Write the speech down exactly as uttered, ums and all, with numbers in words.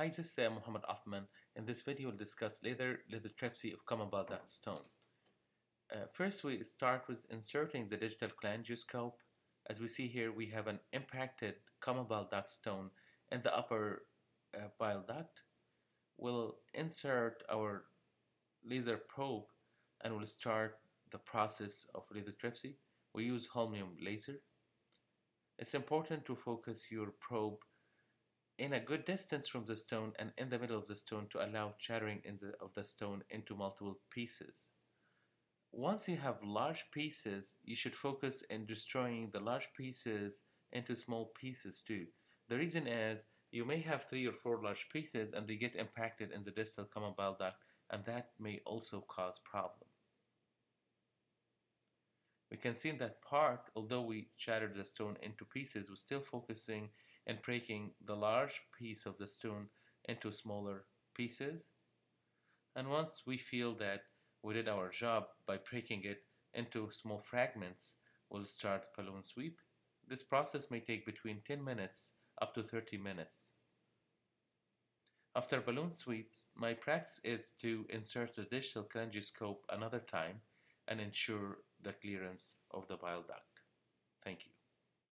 Hi, this is uh, Mohamed Othman. In this video, we'll discuss laser lithotripsy of common bile duct stone. Uh, first, we start with inserting the digital cholangioscope. As we see here, we have an impacted common bile duct stone in the upper uh, bile duct. We'll insert our laser probe and we'll start the process of lithotripsy. We use Holmium laser. It's important to focus your probe in a good distance from the stone and in the middle of the stone to allow shattering in the, of the stone into multiple pieces. Once you have large pieces, you should focus in destroying the large pieces into small pieces too. The reason is you may have three or four large pieces and they get impacted in the distal common bile duct, and that may also cause problem. We can see in that part, although we shattered the stone into pieces, we're still focusing and breaking the large piece of the stone into smaller pieces. And once we feel that we did our job by breaking it into small fragments, we'll start balloon sweep. This process may take between ten minutes up to thirty minutes. After balloon sweeps, my practice is to insert the digital cholangioscope another time and ensure the clearance of the bile duct. Thank you.